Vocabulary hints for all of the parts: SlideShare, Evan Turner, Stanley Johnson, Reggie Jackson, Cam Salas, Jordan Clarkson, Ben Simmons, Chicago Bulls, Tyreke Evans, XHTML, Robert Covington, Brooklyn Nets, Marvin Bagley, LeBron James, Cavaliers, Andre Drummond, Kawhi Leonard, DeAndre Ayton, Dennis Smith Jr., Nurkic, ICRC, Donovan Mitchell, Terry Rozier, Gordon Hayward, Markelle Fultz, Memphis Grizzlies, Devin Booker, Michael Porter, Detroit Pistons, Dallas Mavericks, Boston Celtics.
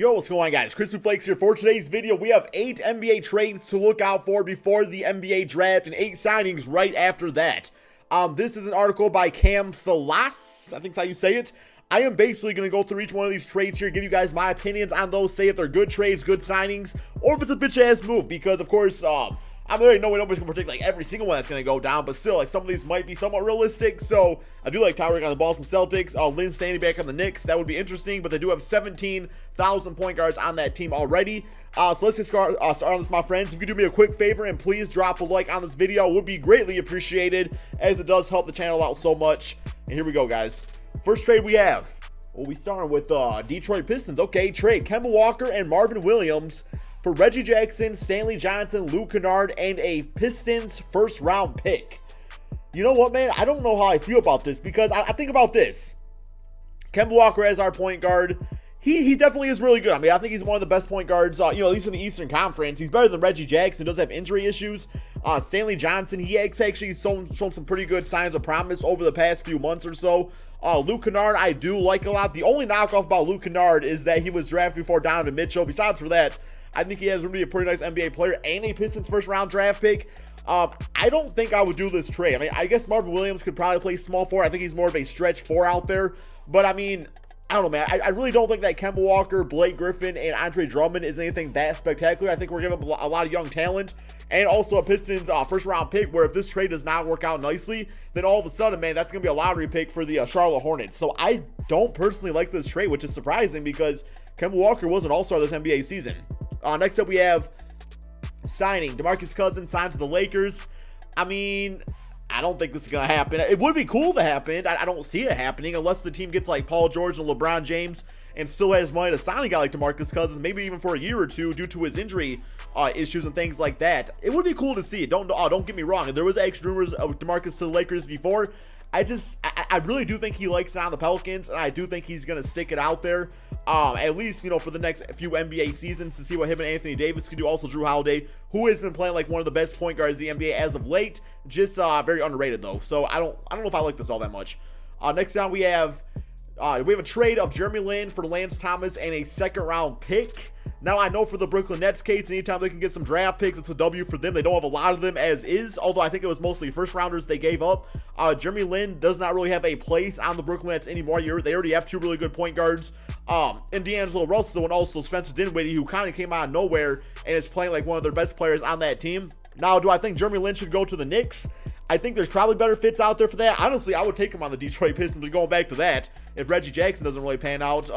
Yo, what's going on, guys? Crispy Flakes here. For today's video, we have 8 NBA trades to look out for before the NBA draft and 8 signings right after that. This is an article by Cam Salas, I think that's how you say it. I am basically going to go through each one of these trades here, give you guys my opinions on those, say if they're good trades, good signings, or if it's a bitch-ass move, because, of course, I already know nobody's going to predict like every single one that's going to go down, but still, like, some of these might be somewhat realistic. So I do like Tyreke on the Boston Celtics, Lin standing back on the Knicks. That would be interesting, but they do have 17,000 point guards on that team already. So let's get started on this, my friends. If you could do me a quick favor and please drop a like on this video, it would be greatly appreciated, as it does help the channel out so much. And here we go, guys. First trade we have. Well, we started with Detroit Pistons. Okay, trade Kemba Walker and Marvin Williams for Reggie Jackson, Stanley Johnson, Luke Kennard, and a Pistons first-round pick. You know what, man? I don't know how I feel about this, because I think about this. Kemba Walker as our point guard, he definitely is really good. I mean, I think he's one of the best point guards, you know, at least in the Eastern Conference. He's better than Reggie Jackson, does have injury issues. Stanley Johnson, he actually shown some pretty good signs of promise over the past few months or so. Luke Kennard, I do like a lot. The only knockoff about Luke Kennard is that he was drafted before Donovan Mitchell. Besides for that, I think he has going to be a pretty nice NBA player and a Pistons first-round draft pick. I don't think I would do this trade. I mean, I guess Marvin Williams could probably play small forward. I think he's more of a stretch four out there. But, I mean, I don't know, man. I really don't think that Kemba Walker, Blake Griffin, and Andre Drummond is anything that spectacular. I think we're giving up a lot of young talent. And also a Pistons first-round pick where if this trade does not work out nicely, then all of a sudden, man, that's going to be a lottery pick for the Charlotte Hornets. So I don't personally like this trade, which is surprising because Kemba Walker was an all-star this NBA season. Next up, we have signing. DeMarcus Cousins signed to the Lakers. I mean, I don't think this is going to happen. It would be cool to happen. I don't see it happening unless the team gets like Paul George and LeBron James and still has money to sign a guy like DeMarcus Cousins, maybe even for a year or two due to his injury issues and things like that. It would be cool to see. Don't get me wrong. There was actually rumors of DeMarcus to the Lakers before. I really do think he likes it on the Pelicans, and I do think he's going to stick it out there, at least, you know, for the next few NBA seasons to see what him and Anthony Davis can do. Also, Drew Holiday, who has been playing like one of the best point guards in the NBA as of late, just very underrated though. So I don't know if I like this all that much. Next down, we have a trade of Jeremy Lin for Lance Thomas and a second-round pick. Now, I know for the Brooklyn Nets case, anytime they can get some draft picks, it's a W for them. They don't have a lot of them as is, although I think it was mostly first-rounders they gave up. Jeremy Lin does not really have a place on the Brooklyn Nets anymore. They already have two really good point guards, and D'Angelo Russell and also Spencer Dinwiddie, who kind of came out of nowhere and is playing like one of their best players on that team. Now, do I think Jeremy Lin should go to the Knicks? I think there's probably better fits out there for that. Honestly, I would take him on the Detroit Pistons, but going back to that, if Reggie Jackson doesn't really pan out,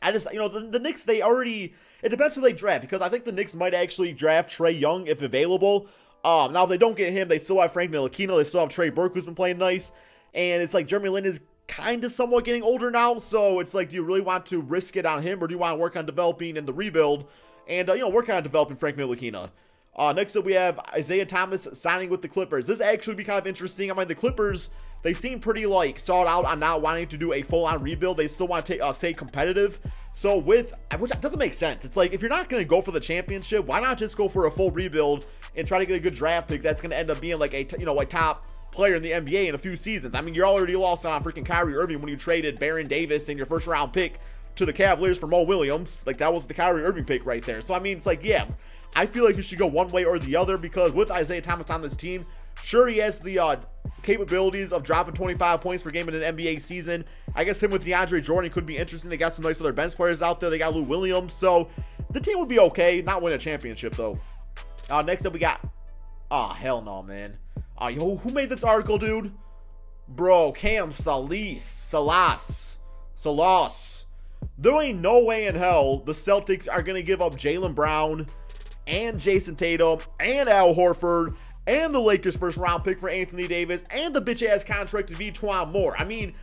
I just, you know, the Knicks, they already, it depends who they draft, because I think the Knicks might actually draft Trae Young if available. Now, if they don't get him, they still have Frank Ntilikina, they still have Trey Burke, who's been playing nice, and it's like Jeremy Lin is kind of somewhat getting older now, so it's like, do you really want to risk it on him, or do you want to work on developing in the rebuild, and, you know, work on developing Frank Ntilikina? Next up, we have Isaiah Thomas signing with the Clippers. This actually would be kind of interesting. I mean, the Clippers, they seem pretty, like, sought out on not wanting to do a full-on rebuild. They still want to stay competitive. So which doesn't make sense. It's like, if you're not going to go for the championship, why not just go for a full rebuild and try to get a good draft pick that's going to end up being, like, a top player in the NBA in a few seasons? I mean, you're already lost on freaking Kyrie Irving when you traded Baron Davis in your first-round pick to the Cavaliers for Mo Williams. Like, that was the Kyrie Irving pick right there. So I mean, it's like, yeah, I feel like you should go one way or the other, because with Isaiah Thomas on this team, sure, he has the capabilities of dropping 25 points per game in an NBA season. I guess him with DeAndre Jordan could be interesting. They got some nice other bench players out there. They got Luke Williams, so the team would be okay. Not win a championship though. Next up, we got, oh hell no, man. Yo, who made this article, dude? Bro, Cam Salas. There ain't no way in hell the Celtics are going to give up Jaylen Brown and Jason Tatum and Al Horford and the Lakers first-round pick for Anthony Davis and the bitch-ass contract to Twan Moore. I mean,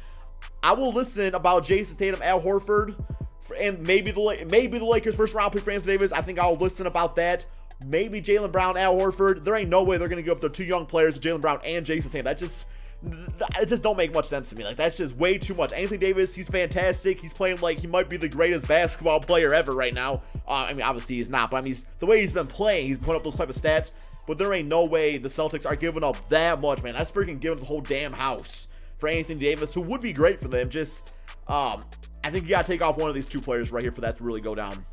I will listen about Jason Tatum, Al Horford, and maybe the Lakers first-round pick for Anthony Davis. I think I'll listen about that. Maybe Jaylen Brown, Al Horford. There ain't no way they're going to give up their two young players, Jaylen Brown and Jason Tatum. It just don't make much sense to me. Like, that's just way too much. Anthony Davis, he's fantastic. He's playing like he might be the greatest basketball player ever right now. I mean, obviously he's not, but I mean, the way he's been playing, he's put up those type of stats. But there ain't no way the Celtics are giving up that much, man. That's freaking giving the whole damn house for Anthony Davis, who would be great for them. Just I think you got to take off one of these two players right here for that to really go down.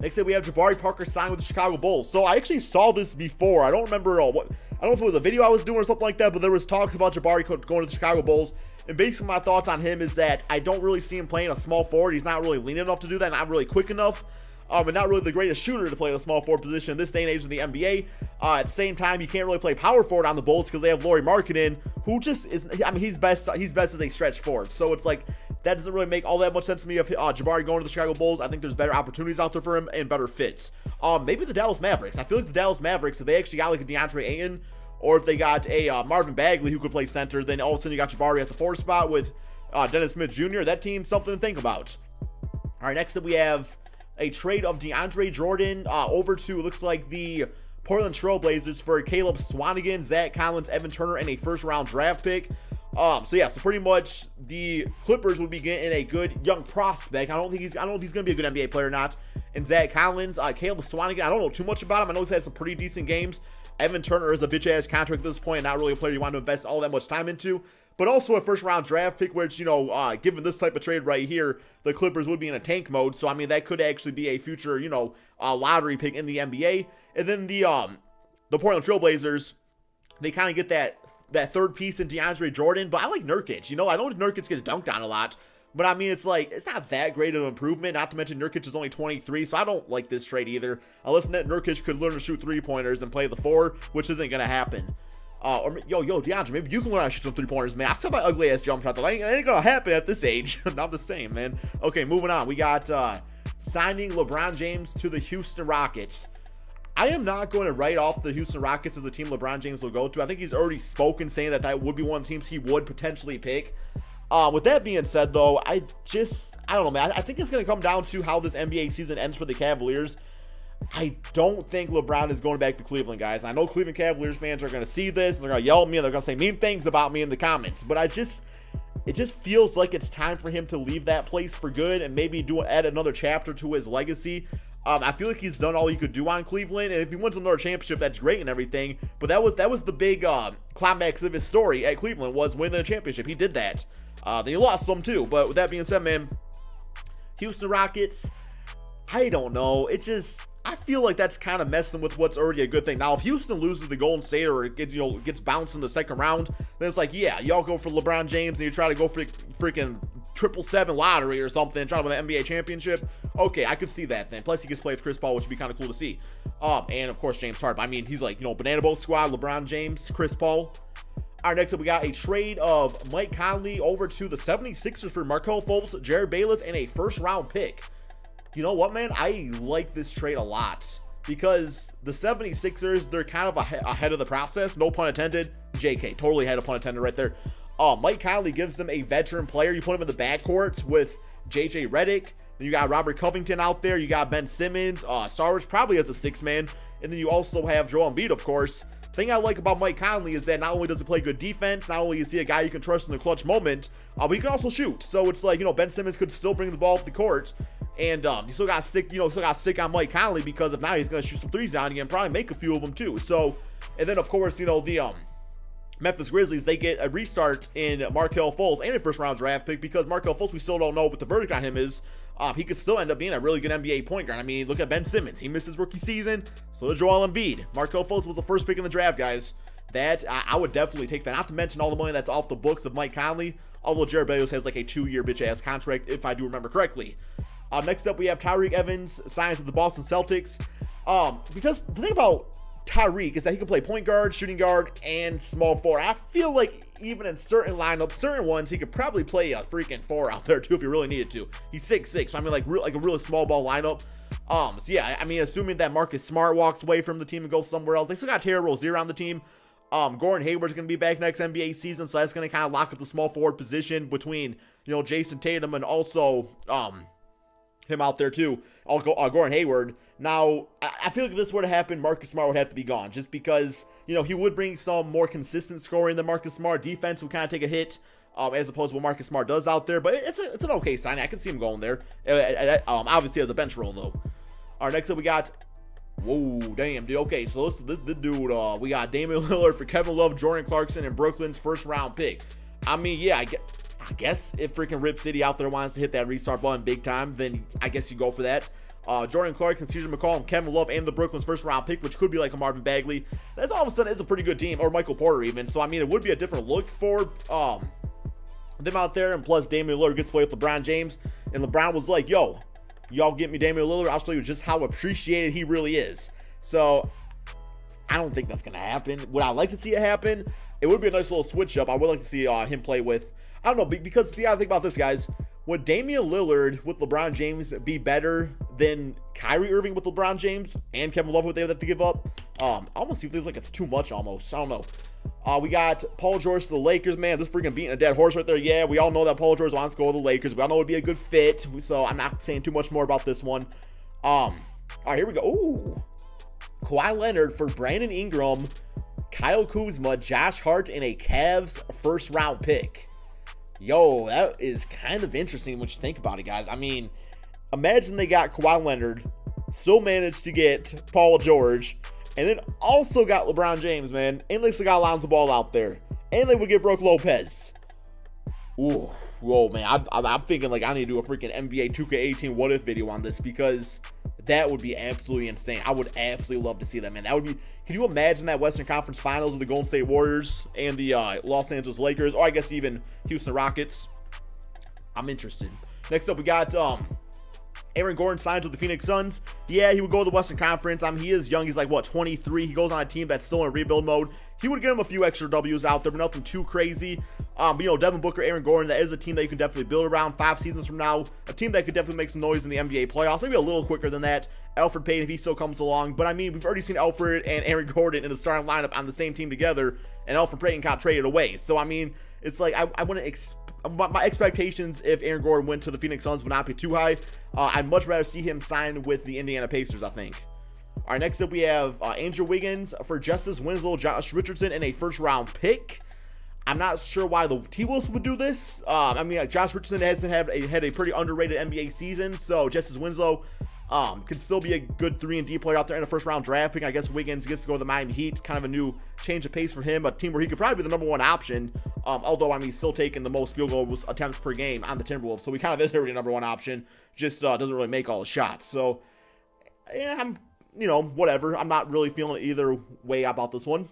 Next up, we have Jabari Parker signed with the Chicago Bulls. So I actually saw this before. I don't remember what, I don't know if it was a video I was doing or something like that, but there was talks about Jabari going to the Chicago Bulls. And basically my thoughts on him is that I don't really see him playing a small forward. He's not really lean enough to do that, not really quick enough. And not really the greatest shooter to play the small forward position in this day and age in the NBA. At the same time, you can't really play power forward on the Bulls because they have Lauri Markkanen, who just is, I mean, he's best as a stretch forward. So it's like, that doesn't really make all that much sense to me of Jabari going to the Chicago Bulls. I think there's better opportunities out there for him and better fits. Maybe the Dallas Mavericks. I feel like the Dallas Mavericks, if they actually got like a DeAndre Ayton, or if they got a Marvin Bagley who could play center, then all of a sudden you got Jabari at the fourth spot with Dennis Smith Jr. That team's something to think about. All right, next up we have a trade of DeAndre Jordan over to, looks like, the Portland Trail Blazers for Caleb Swanigan, Zach Collins, Evan Turner, and a first-round draft pick. So yeah, so pretty much the Clippers would be getting a good young prospect. I don't know if he's gonna be a good NBA player or not. And Zach Collins, Caleb Swanigan, I don't know too much about him. I know he's had some pretty decent games. Evan Turner is a bitch-ass contract at this point, not really a player you want to invest all that much time into. But also a first-round draft pick, which, you know, given this type of trade right here, the Clippers would be in a tank mode. So, I mean, that could actually be a future, you know, lottery pick in the NBA. And then the Portland Trail Blazers, they kind of get that third piece in DeAndre Jordan. But I like Nurkic, you know. I know Nurkic gets dunked on a lot. But, I mean, it's like, it's not that great of an improvement. Not to mention Nurkic is only 23, so I don't like this trade either. Unless that Nurkic could learn to shoot three-pointers and play the four, which isn't going to happen. Or yo, DeAndre, maybe you can learn how to shoot some three-pointers, man. I saw my ugly-ass jump shot. That ain't going to happen at this age. Not the same, man. Okay, moving on. We got signing LeBron James to the Houston Rockets. I am not going to write off the Houston Rockets as a team LeBron James will go to. I think he's already spoken, saying that that would be one of the teams he would potentially pick. With that being said, though, I don't know, man. I think it's going to come down to how this NBA season ends for the Cavaliers. I don't think LeBron is going back to Cleveland, guys. I know Cleveland Cavaliers fans are going to see this, and they're going to yell at me, and they're going to say mean things about me in the comments. But it just feels like it's time for him to leave that place for good and maybe add another chapter to his legacy. I feel like he's done all he could do on Cleveland, and if he wins another championship, that's great and everything. But that was the big climax of his story at Cleveland, was winning a championship. He did that. Then he lost some too. But with that being said, man, Houston Rockets, I don't know. I feel like that's kind of messing with what's already a good thing. Now, if Houston loses to Golden State or gets bounced in the second round, then it's like, yeah, y'all go for LeBron James and you try to go for the freaking 777 lottery or something, try to win the NBA championship. Okay, I could see that then. Plus, he gets to play with Chris Paul, which would be kind of cool to see. And of course, James Harden. I mean, he's like, you know, banana boat squad, LeBron James, Chris Paul. All right, next up, we got a trade of Mike Conley over to the 76ers for Markelle Fultz, Jared Bayless, and a first-round pick. You know what, man? I like this trade a lot because the 76ers, they're kind of ahead of the process. No pun intended. JK, totally had a pun intended right there. Mike Conley gives them a veteran player. You put him in the backcourt with JJ Redick. Then you got Robert Covington out there. You got Ben Simmons. Sarge probably as a six-man. And then you also have Joel Embiid, of course. Thing I like about Mike Conley is that not only does he play good defense, not only is he a guy you can trust in the clutch moment, but he can also shoot. So it's like, you know, Ben Simmons could still bring the ball up the court. And you still got stick on Mike Conley because if now he's gonna shoot some threes down again, probably make a few of them too. So, and then of course, you know, the Memphis Grizzlies, they get a restart in Markelle Fultz and a first-round draft pick because Markelle Fultz, we still don't know what the verdict on him is. He could still end up being a really good NBA point guard. I mean, look at Ben Simmons. He missed his rookie season. So did Joel Embiid. Markelle Fultz was the first pick in the draft, guys. I would definitely take that. Not to mention all the money that's off the books of Mike Conley, although Jared Bayless has like a 2-year bitch-ass contract, if I do remember correctly. Next up, we have Tyreke Evans signs with the Boston Celtics. Because the thing about Tyreke is that he can play point guard, shooting guard, and small forward. I feel like even in certain lineups, certain ones, he could probably play a freaking four out there too if he really needed to. He's 6'6", so I mean like a really small ball lineup. So yeah, I mean, assuming that Marcus Smart walks away from the team and goes somewhere else, they still got Terry Rozier on the team. Gordon Hayward's going to be back next NBA season, so that's going to kind of lock up the small forward position between, you know, Jason Tatum and also him out there too. I'll go Gordon Hayward. Now, I feel like if this were to happen, Marcus Smart would have to be gone just because, you know, he would bring some more consistent scoring than Marcus Smart. Defense would kind of take a hit as opposed to what Marcus Smart does out there, but it's an okay sign. I can see him going there. Obviously, as a bench role, though. All right, next up, we got... Whoa, damn, dude. Okay, so this dude, we got Damian Lillard for Kevin Love, Jordan Clarkson, and Brooklyn's first-round pick. I mean, yeah, I guess if freaking Rip City out there wants to hit that restart button big time, then I guess you go for that. Jordan Clarkson, CJ McCollum, Kevin Love, and the Brooklyn's first-round pick, which could be like a Marvin Bagley. That's all of a sudden is a pretty good team, or Michael Porter even. So, I mean, it would be a different look for them out there. And plus, Damian Lillard gets to play with LeBron James. And LeBron was like, yo, y'all get me Damian Lillard, I'll show you just how appreciated he really is. So, I don't think that's going to happen. Would I like to see it happen? It would be a nice little switch up. I would like to see him play with, I don't know, because the other thing about this, guys, would Damian Lillard with LeBron James be better than Kyrie Irving with LeBron James and Kevin Love, what they would have to give up? I almost feels like it's too much almost. I don't know. We got Paul George to the Lakers, man. This freaking beating a dead horse right there. Yeah, we all know that Paul George wants to go to the Lakers. We all know it would be a good fit. So I'm not saying too much more about this one. All right, here we go. Ooh. Kawhi Leonard for Brandon Ingram, Kyle Kuzma, Josh Hart, and a Cavs first-round pick. Yo, that is kind of interesting when you think about it, guys. I mean, imagine they got Kawhi Leonard, still managed to get Paul George, and then also got LeBron James, man. And they still got Lonzo Ball out there. And they would get Brooke Lopez. Ooh, whoa, man. I'm thinking, like, I need to do a freaking NBA 2K18 what-if video on this because that would be absolutely insane. I would absolutely love to see that, man. That would be, can you imagine that Western Conference Finals with the Golden State Warriors and the Los Angeles Lakers, or I guess even Houston Rockets? I'm interested. Next up, we got Aaron Gordon signs with the Phoenix Suns. Yeah, he would go to the Western Conference. I mean, he is young. He's like, what, 23? He goes on a team that's still in rebuild mode. He would get him a few extra W's out there, but nothing too crazy. But, you know, Devin Booker, Aaron Gordon, that is a team that you can definitely build around 5 seasons from now. A team that could definitely make some noise in the NBA playoffs, maybe a little quicker than that. Alfred Payton, if he still comes along. But, I mean, we've already seen Alfred and Aaron Gordon in the starting lineup on the same team together, and Alfred Payton got traded away. So, I mean, it's like I wouldn't expect. My expectations if Aaron Gordon went to the Phoenix Suns would not be too high. I'd much rather see him sign with the Indiana Pacers, I think. All right, next up we have Andrew Wiggins for Justice Winslow, Josh Richardson, and a first-round pick. I'm not sure why the T-Wolves would do this. I mean, Josh Richardson hasn't had a pretty underrated NBA season, so Justice Winslow could still be a good 3-and-D player out there in a first-round draft pick. I guess Wiggins gets to go to the Miami Heat, kind of a new change of pace for him, a team where he could probably be the #1 option. Although, I mean, he's still taking the most field goal attempts per game on the Timberwolves, so he kind of is already #1 option, just doesn't really make all the shots. So, yeah, I'm, you know, whatever. I'm not really feeling either way about this one.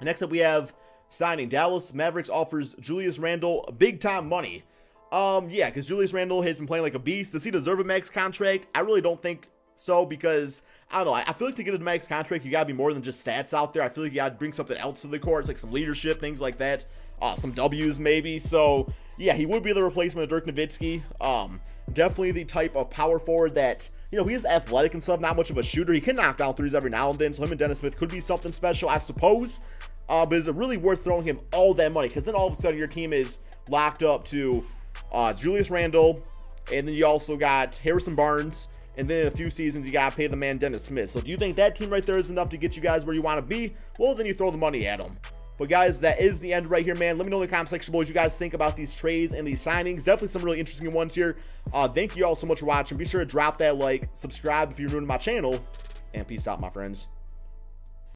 And next up, we have signing. Dallas Mavericks offers Julius Randle big-time money. Yeah, because Julius Randle has been playing like a beast. Does he deserve a max contract? I really don't think so because, I don't know, I feel like to get a max contract, you got to be more than just stats out there. I feel like you got to bring something else to the court. It's like some leadership, things like that, some W's maybe. So, yeah, he would be the replacement of Dirk Nowitzki. Definitely the type of power forward that, you know, he is athletic and stuff, not much of a shooter. He can knock down threes every now and then, so him and Dennis Smith could be something special, I suppose. But is it really worth throwing him all that money? Because then all of a sudden your team is locked up to Julius Randle, and then you also got Harrison Barnes, and then in a few seasons you gotta pay the man Dennis Smith. So do you think that team right there is enough to get you guys where you want to be? Well, then you throw the money at them. But guys, that is the end right here, man. Let me know in the comment section below what you guys think about these trades and these signings. Definitely some really interesting ones here. Thank you all so much for watching. Be sure to drop that like, subscribe if you're new to my channel, and peace out, my friends.